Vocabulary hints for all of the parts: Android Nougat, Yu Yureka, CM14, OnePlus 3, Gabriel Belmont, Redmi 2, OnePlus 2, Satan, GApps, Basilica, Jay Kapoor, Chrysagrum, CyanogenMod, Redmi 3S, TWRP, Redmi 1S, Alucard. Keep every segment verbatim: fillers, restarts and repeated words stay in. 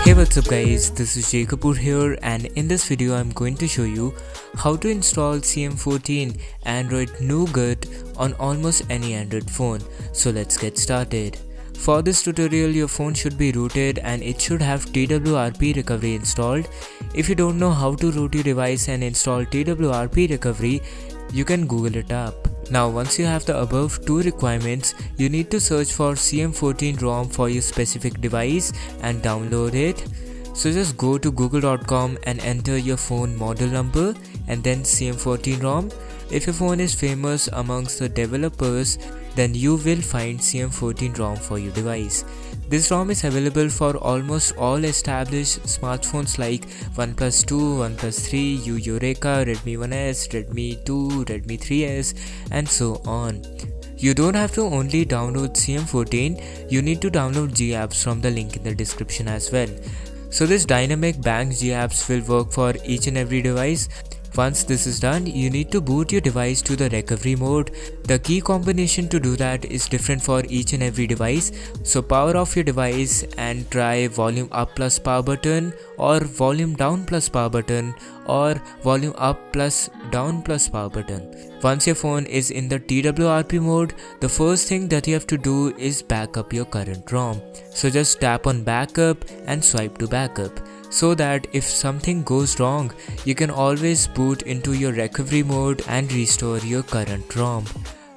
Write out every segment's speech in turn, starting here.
Hey, what's up guys, this is Jay Kapoor here, and in this video I'm going to show you how to install C M fourteen Android Nougat on almost any Android phone. So let's get started. For this tutorial, your phone should be rooted and it should have T W R P recovery installed. If you don't know how to root your device and install T W R P recovery, you can Google it up. Now once you have the above two requirements, you need to search for C M fourteen ROM for your specific device and download it. So just go to google dot com and enter your phone model number and then C M fourteen ROM. If your phone is famous amongst the developers, then you will find C M fourteen ROM for your device. This ROM is available for almost all established smartphones like OnePlus two, OnePlus three, Yu Yureka, Redmi one S, Redmi two, Redmi three S, and so on. You don't have to only download C M fourteen, you need to download GApps from the link in the description as well. So this dynamic bank GApps will work for each and every device. Once this is done, you need to boot your device to the recovery mode. The key combination to do that is different for each and every device. So power off your device and try volume up plus power button, or volume down plus power button, or volume up plus down plus power button. Once your phone is in the T W R P mode, the first thing that you have to do is back up your current ROM. So just tap on backup and swipe to backup, so that if something goes wrong, you can always boot into your recovery mode and restore your current ROM.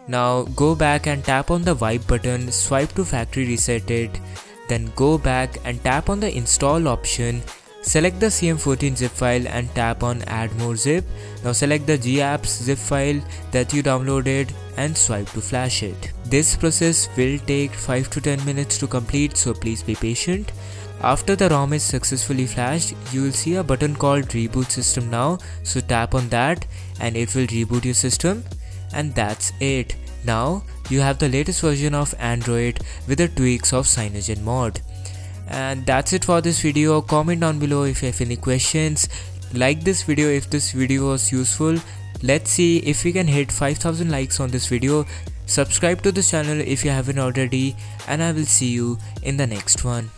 Now go back and tap on the wipe button, swipe to factory reset it, then go back and tap on the install option, select the C M fourteen zip file and tap on add more zip. Now select the GApps zip file that you downloaded and swipe to flash it. This process will take five to ten minutes to complete, so please be patient. After the ROM is successfully flashed, you will see a button called reboot system now, so tap on that and it will reboot your system, and that's it. Now you have the latest version of Android with the tweaks of CyanogenMod. And that's it for this video. Comment down below if you have any questions. Like this video if this video was useful. Let's see if we can hit five thousand likes on this video. Subscribe to this channel if you haven't already, and I will see you in the next one.